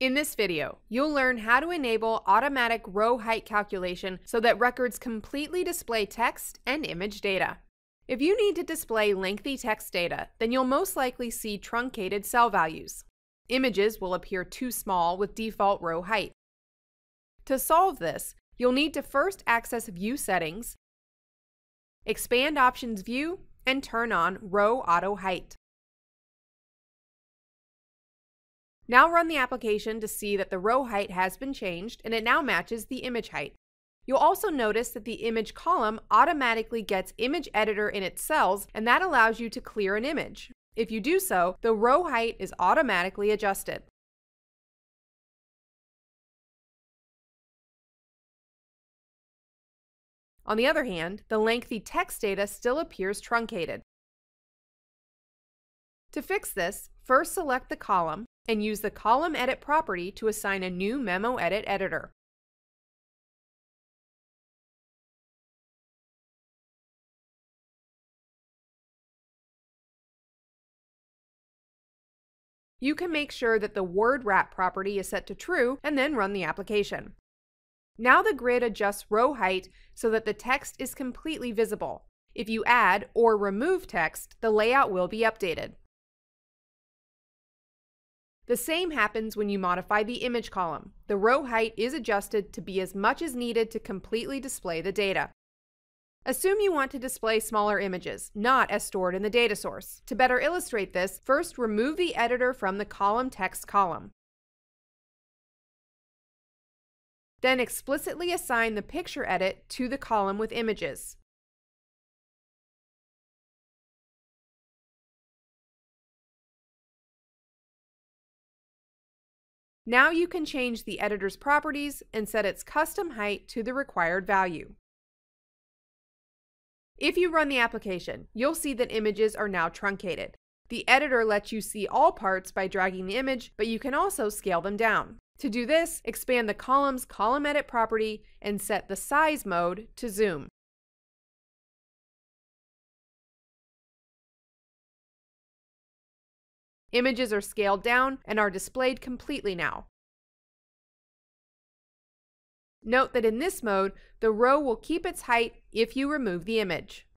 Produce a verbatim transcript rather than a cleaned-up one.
In this video, you'll learn how to enable automatic row height calculation so that records completely display text and image data. If you need to display lengthy text data, then you'll most likely see truncated cell values. Images will appear too small with default row height. To solve this, you'll need to first access View Settings, expand Options View, and turn on Row Auto Height. Now run the application to see that the row height has been changed and it now matches the image height. You'll also notice that the image column automatically gets Image Editor in its cells, and that allows you to clear an image. If you do so, the row height is automatically adjusted. On the other hand, the lengthy text data still appears truncated. To fix this, first select the column and use the Column Edit property to assign a new Memo Edit editor. You can make sure that the Word Wrap property is set to true and then run the application. Now the grid adjusts row height so that the text is completely visible. If you add or remove text, the layout will be updated. The same happens when you modify the image column. The row height is adjusted to be as much as needed to completely display the data. Assume you want to display smaller images, not as stored in the data source. To better illustrate this, first remove the editor from the column text column. Then explicitly assign the picture edit to the column with images. Now you can change the editor's properties and set its custom height to the required value. If you run the application, you'll see that images are now truncated. The editor lets you see all parts by dragging the image, but you can also scale them down. To do this, expand the column's Column Edit property and set the Size mode to Zoom. Images are scaled down and are displayed completely now. Note that in this mode, the row will keep its height if you remove the image.